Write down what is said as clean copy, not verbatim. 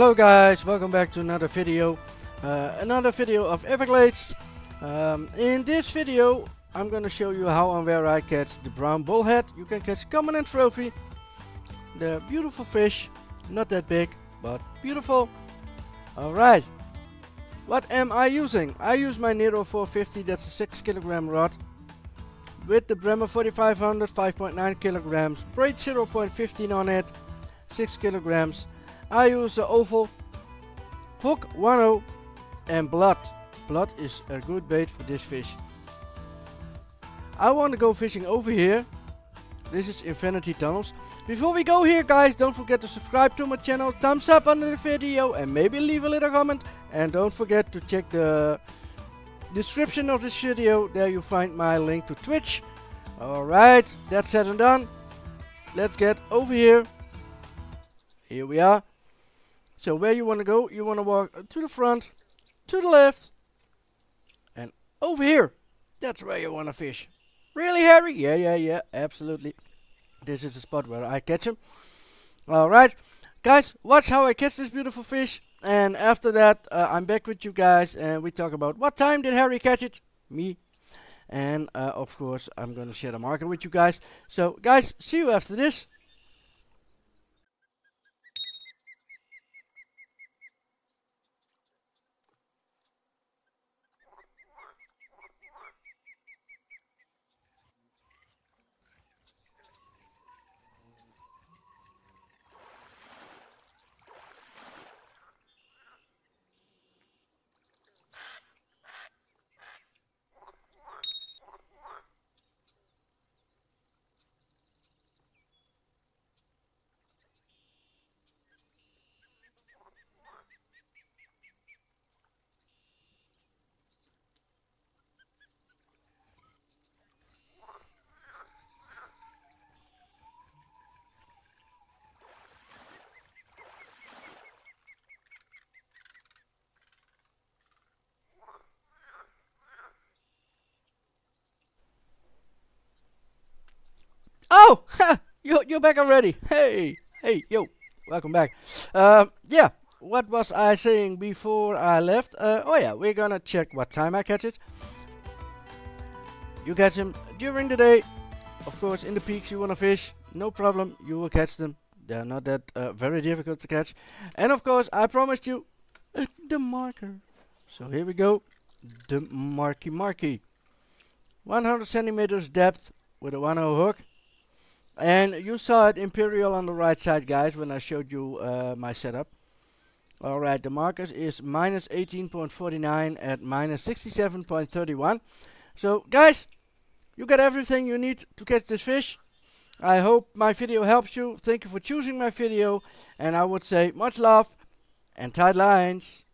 Hello guys, welcome back to another video of Everglades. In this video I'm going to show you how and where I catch the brown bullhead. You can catch common and trophy. They're beautiful fish, not that big but beautiful. Alright, what am I using? I use my Nero 450, that's a 6 kilogram rod, with the Bremer 4500, 5.9 kilograms, braid 0.15 on it, 6 kilograms. I use the oval, hook 1-0 and blood. Blood is a good bait for this fish. I want to go fishing over here. This is Infinity Tunnels. Before we go here guys, don't forget to subscribe to my channel, thumbs up under the video and maybe leave a little comment. And don't forget to check the description of this video, there you find my link to Twitch. Alright, that's said and done. Let's get over here. Here we are. So where you want to go, you want to walk to the front, to the left, and over here. That's where you want to fish. Really, Harry? Yeah, absolutely. This is the spot where I catch him. Alright, guys, watch how I catch this beautiful fish. And after that, I'm back with you guys, and we talk about what time did Harry catch it? Me. And, of course, I'm going to share the market with you guys. So, guys, see you after this. Oh, ha, you're back already. Hey, yo, welcome back. Yeah, what was I saying before I left? Oh yeah, we're gonna check what time I catch it. You catch them during the day. Of course, in the peaks you wanna fish, no problem, you will catch them. They're not that very difficult to catch. And of course, I promised you the marker. So here we go, the marky. 100 centimeters depth with a 1-0 hook. And you saw it imperial on the right side, guys, when I showed you my setup. Alright, the markers is minus 18.49 at minus 67.31. So, guys, you got everything you need to catch this fish. I hope my video helps you. Thank you for choosing my video. And I would say much love and tight lines.